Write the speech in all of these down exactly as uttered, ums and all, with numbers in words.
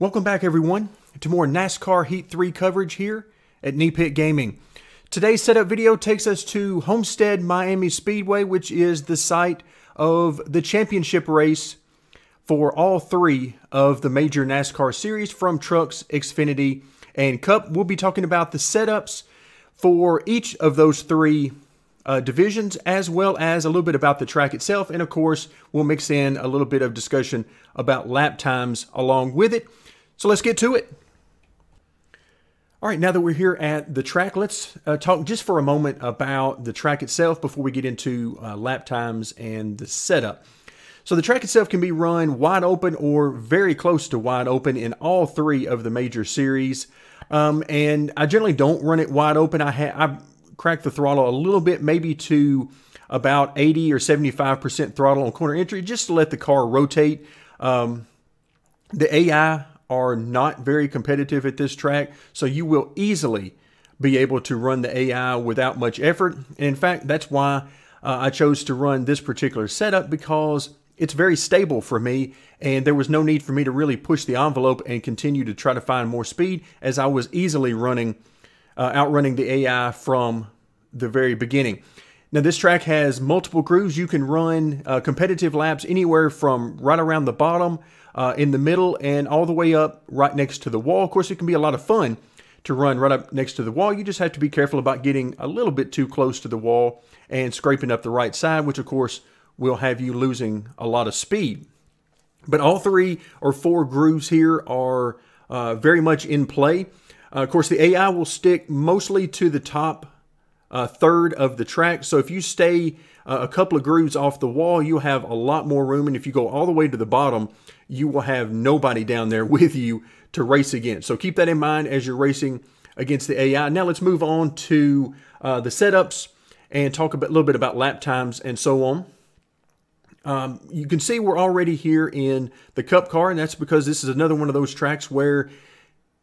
Welcome back, everyone, to more NASCAR Heat three coverage here at Knee Pit Gaming. Today's setup video takes us to Homestead-Miami Speedway, which is the site of the championship race for all three of the major NASCAR series from Trucks, Xfinity, and Cup. We'll be talking about the setups for each of those three uh, divisions, as well as a little bit about the track itself. And, of course, we'll mix in a little bit of discussion about lap times along with it. So let's get to it. All right, now that we're here at the track, let's uh, talk just for a moment about the track itself before we get into uh, lap times and the setup. So the track itself can be run wide open or very close to wide open in all three of the major series. Um, and I generally don't run it wide open. I, ha I crack the throttle a little bit, maybe to about eighty or seventy-five percent throttle on corner entry, just to let the car rotate. Um, the A I are not very competitive at this track, so you will easily be able to run the A I without much effort. And in fact, that's why uh, I chose to run this particular setup, because it's very stable for me, and there was no need for me to really push the envelope and continue to try to find more speed, as I was easily running, uh, outrunning the A I from the very beginning. Now, this track has multiple grooves. You can run uh, competitive laps anywhere from right around the bottom, uh, in the middle, and all the way up right next to the wall. Of course, it can be a lot of fun to run right up next to the wall. You just have to be careful about getting a little bit too close to the wall and scraping up the right side, which, of course, will have you losing a lot of speed. But all three or four grooves here are uh, very much in play. Uh, of course, the A I will stick mostly to the top Uh, third of the track. So if you stay uh, a couple of grooves off the wall, you'll have a lot more room. And if you go all the way to the bottom, you will have nobody down there with you to race against. So keep that in mind as you're racing against the A I. Now let's move on to uh, the setups and talk a bit, little bit about lap times and so on. Um, you can see we're already here in the Cup car, and that's because this is another one of those tracks where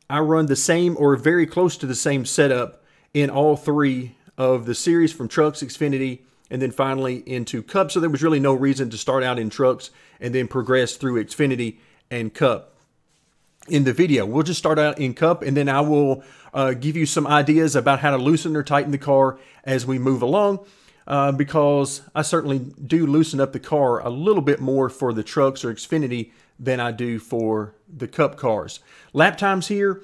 I run the same or very close to the same setup in all three of the series from Trucks, Xfinity, and then finally into Cup. So there was really no reason to start out in Trucks and then progress through Xfinity and Cup in the video. We'll just start out in Cup, and then I will uh, give you some ideas about how to loosen or tighten the car as we move along, uh, because I certainly do loosen up the car a little bit more for the Trucks or Xfinity than I do for the Cup cars. Lap times here,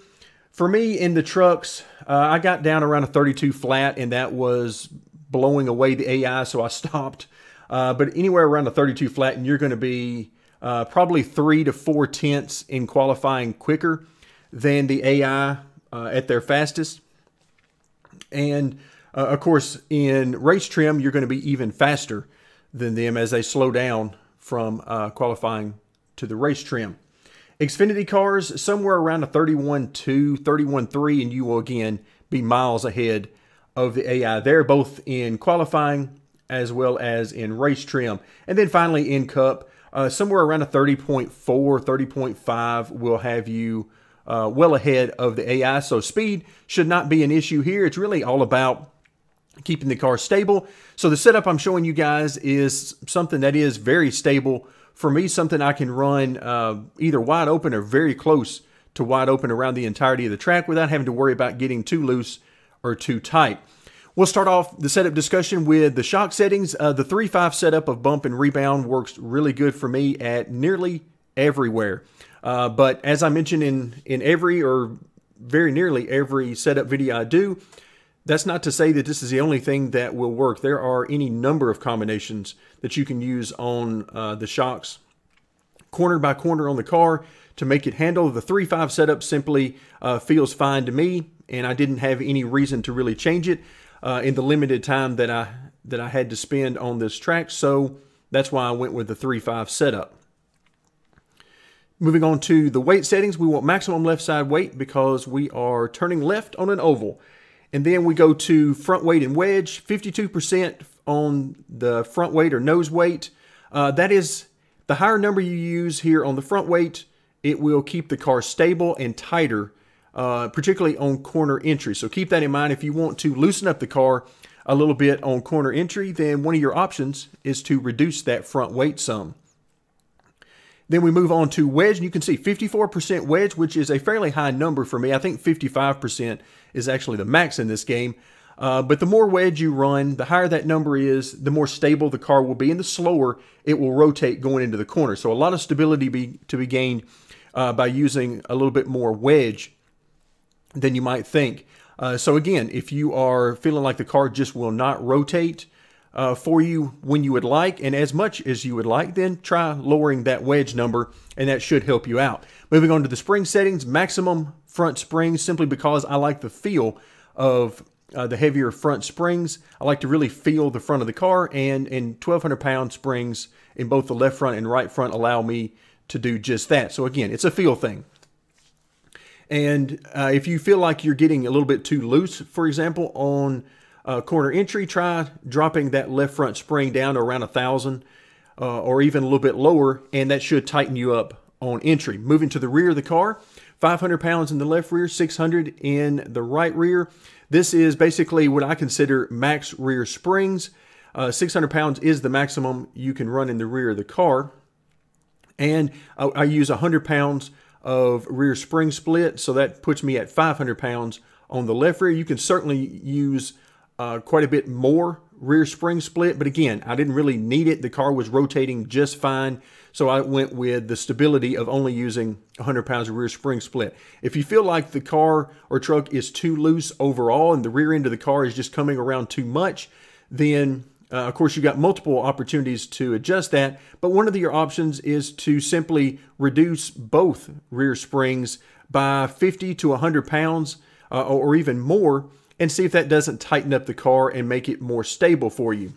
for me in the Trucks, uh, I got down around a thirty-two flat, and that was blowing away the A I, so I stopped. Uh, but anywhere around a thirty-two flat, and you're going to be uh, probably three to four tenths in qualifying quicker than the A I uh, at their fastest. And uh, of course, in race trim, you're going to be even faster than them as they slow down from uh, qualifying to the race trim. Xfinity cars, somewhere around a thirty-one two, thirty-one three, and you will again be miles ahead of the A I. They're both in qualifying as well as in race trim. And then finally in Cup, uh, somewhere around a thirty point four, thirty point five will have you uh, well ahead of the A I. So speed should not be an issue here. It's really all about keeping the car stable. So the setup I'm showing you guys is something that is very stable for me, something I can run uh, either wide open or very close to wide open around the entirety of the track without having to worry about getting too loose or too tight. We'll start off the setup discussion with the shock settings. Uh, the three five setup of bump and rebound works really good for me at nearly everywhere. Uh, but as I mentioned in, in every or very nearly every setup video I do, that's not to say that this is the only thing that will work. There are any number of combinations that you can use on uh, the shocks, corner by corner on the car, to make it handle. The three five setup simply uh, feels fine to me, and I didn't have any reason to really change it uh, in the limited time that I that I had to spend on this track. So that's why I went with the three five setup. Moving on to the weight settings, we want maximum left side weight because we are turning left on an oval. And then we go to front weight and wedge, fifty-two percent on the front weight or nose weight. Uh, that is, the higher number you use here on the front weight, it will keep the car stable and tighter, uh, particularly on corner entry. So keep that in mind. If you want to loosen up the car a little bit on corner entry, then one of your options is to reduce that front weight some. Then we move on to wedge, and you can see fifty-four percent wedge, which is a fairly high number for me. I think fifty-five percent is actually the max in this game. Uh, but the more wedge you run, the higher that number is, the more stable the car will be, and the slower it will rotate going into the corner. So a lot of stability be, to be gained uh, by using a little bit more wedge than you might think. Uh, so again, if you are feeling like the car just will not rotate uh, for you when you would like and as much as you would like, then try lowering that wedge number, and that should help you out. Moving on to the spring settings, maximum front springs, simply because I like the feel of Uh, the heavier front springs. I like to really feel the front of the car, and in twelve hundred pound springs in both the left front and right front allow me to do just that. So again, it's a feel thing. And uh, if you feel like you're getting a little bit too loose, for example, on uh, corner entry, try dropping that left front spring down to around a thousand uh, or even a little bit lower, and that should tighten you up on entry. Moving to the rear of the car, five hundred pounds in the left rear, six hundred in the right rear. This is basically what I consider max rear springs. Uh, six hundred pounds is the maximum you can run in the rear of the car. And I, I use one hundred pounds of rear spring split, so that puts me at five hundred pounds on the left rear. You can certainly use uh, quite a bit more rear spring split, but again, I didn't really need it. The car was rotating just fine, so I went with the stability of only using one hundred pounds of rear spring split. If you feel like the car or truck is too loose overall and the rear end of the car is just coming around too much, then uh, of course you've got multiple opportunities to adjust that, but one of your options is to simply reduce both rear springs by fifty to one hundred pounds uh, or even more, and see if that doesn't tighten up the car and make it more stable for you.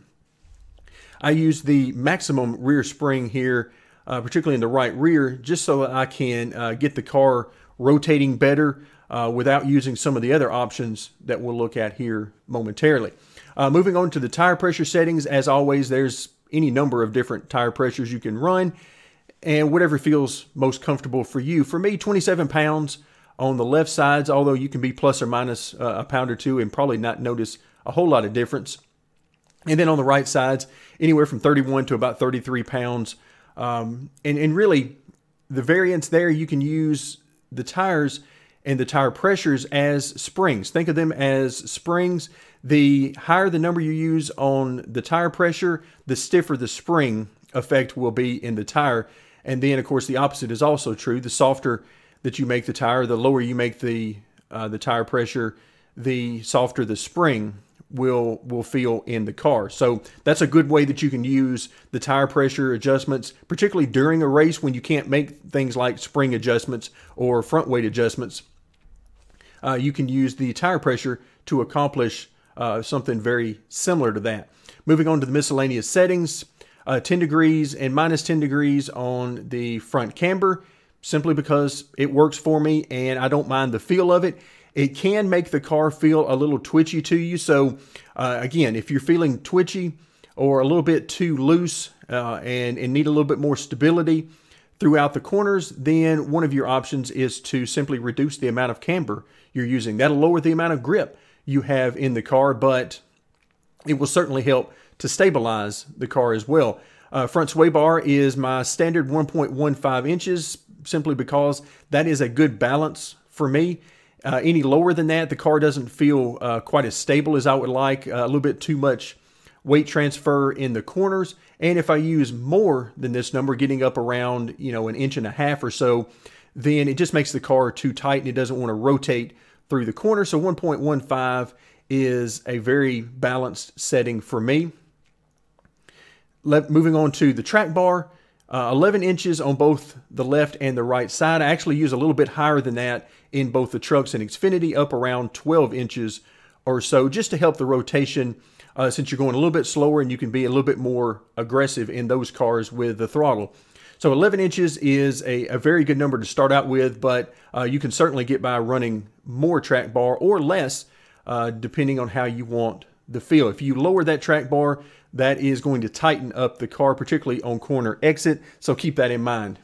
I use the maximum rear spring here, uh, particularly in the right rear, just so that I can uh, get the car rotating better uh, without using some of the other options that we'll look at here momentarily. Uh, moving on to the tire pressure settings, as always, there's any number of different tire pressures you can run, and whatever feels most comfortable for you. For me, twenty-seven pounds on the left sides, although you can be plus or minus uh, a pound or two and probably not notice a whole lot of difference. And then on the right sides, anywhere from thirty-one to about thirty-three pounds. Um, and, and really, the variance there, you can use the tires and the tire pressures as springs. Think of them as springs. The higher the number you use on the tire pressure, the stiffer the spring effect will be in the tire. And then, of course, the opposite is also true. The softer that you make the tire, the lower you make the uh, the tire pressure, the softer the spring will will feel in the car. So that's a good way that you can use the tire pressure adjustments, particularly during a race when you can't make things like spring adjustments or front weight adjustments. Uh, you can use the tire pressure to accomplish uh, something very similar to that. Moving on to the miscellaneous settings, uh, ten degrees and minus ten degrees on the front camber, simply because it works for me and I don't mind the feel of it. It can make the car feel a little twitchy to you. So uh, again, if you're feeling twitchy or a little bit too loose uh, and, and need a little bit more stability throughout the corners, then one of your options is to simply reduce the amount of camber you're using. That'll lower the amount of grip you have in the car, but it will certainly help to stabilize the car as well. Uh, front sway bar is my standard one point one five inches, simply because that is a good balance for me. Uh, any lower than that, the car doesn't feel uh, quite as stable as I would like, uh, a little bit too much weight transfer in the corners. And if I use more than this number, getting up around, you know, an inch and a half or so, then it just makes the car too tight and it doesn't want to rotate through the corner. So one point one five is a very balanced setting for me. Let, moving on to the track bar. Uh, eleven inches on both the left and the right side. I actually use a little bit higher than that in both the trucks and Xfinity, up around twelve inches or so, just to help the rotation, uh, since you're going a little bit slower and you can be a little bit more aggressive in those cars with the throttle. So eleven inches is a, a very good number to start out with, but uh, you can certainly get by running more track bar or less, uh, depending on how you want the feel. If you lower that track bar, that is going to tighten up the car, particularly on corner exit, so keep that in mind.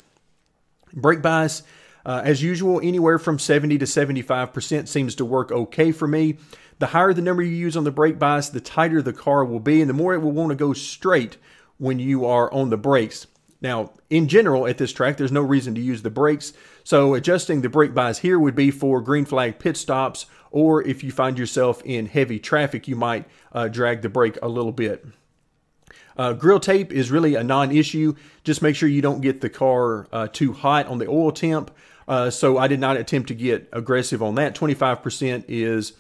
Brake bias, uh, as usual, anywhere from seventy to seventy-five percent seems to work okay for me. The higher the number you use on the brake bias, the tighter the car will be, and the more it will want to go straight when you are on the brakes. Now, in general, at this track, there's no reason to use the brakes, so adjusting the brake buys here would be for green flag pit stops, or if you find yourself in heavy traffic, you might uh, drag the brake a little bit. Uh, grill tape is really a non-issue. Just make sure you don't get the car uh, too hot on the oil temp, uh, so I did not attempt to get aggressive on that. twenty-five percent is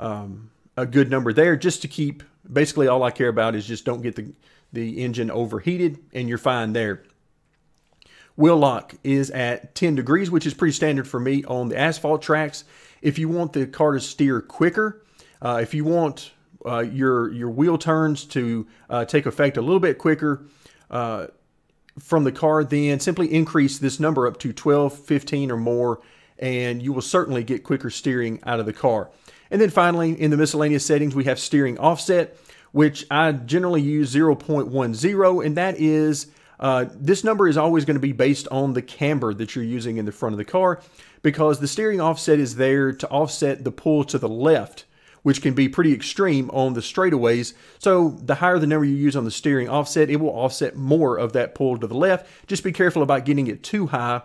um, a good number there, just to keep, basically all I care about is just don't get the the engine overheated, and you're fine there. Wheel lock is at ten degrees, which is pretty standard for me on the asphalt tracks. If you want the car to steer quicker, uh, if you want uh, your, your wheel turns to uh, take effect a little bit quicker uh, from the car, then simply increase this number up to twelve, fifteen or more, and you will certainly get quicker steering out of the car. And then finally, in the miscellaneous settings, we have steering offset, which I generally use zero point one zero, and that is, uh, this number is always going to be based on the camber that you're using in the front of the car, because the steering offset is there to offset the pull to the left, which can be pretty extreme on the straightaways. So the higher the number you use on the steering offset, it will offset more of that pull to the left. Just be careful about getting it too high,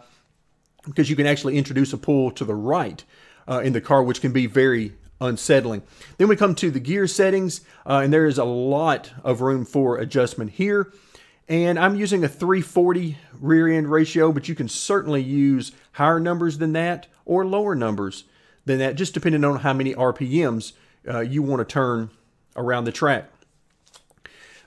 because you can actually introduce a pull to the right uh, in the car, which can be very unsettling. Then we come to the gear settings, uh, and there is a lot of room for adjustment here. And I'm using a three forty rear end ratio, but you can certainly use higher numbers than that or lower numbers than that, just depending on how many R P Ms uh, you want to turn around the track.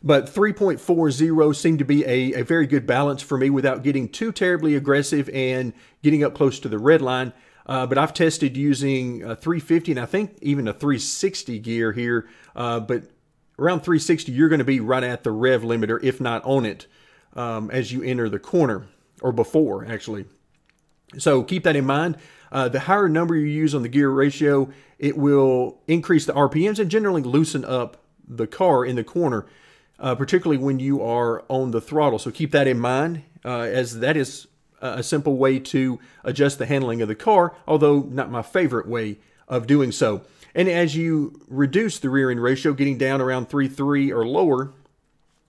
But three point four zero seemed to be a, a very good balance for me without getting too terribly aggressive and getting up close to the red line. Uh, but I've tested using a three fifty and I think even a three sixty gear here. Uh, but around three sixty, you're going to be right at the rev limiter, if not on it, um, as you enter the corner, or before, actually. So keep that in mind. Uh, the higher number you use on the gear ratio, it will increase the R P Ms and generally loosen up the car in the corner, uh, particularly when you are on the throttle. So keep that in mind, uh, as that is a simple way to adjust the handling of the car, although not my favorite way of doing so. And as you reduce the rear end ratio, getting down around three three or lower,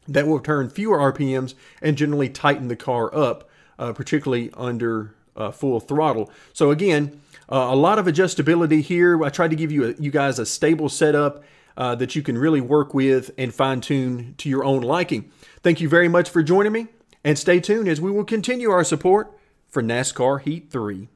that will turn fewer R P Ms and generally tighten the car up, uh, particularly under uh, full throttle. So again, uh, a lot of adjustability here. I tried to give you, a, you guys a stable setup uh, that you can really work with and fine tune to your own liking. Thank you very much for joining me. And stay tuned as we will continue our support for NASCAR Heat three.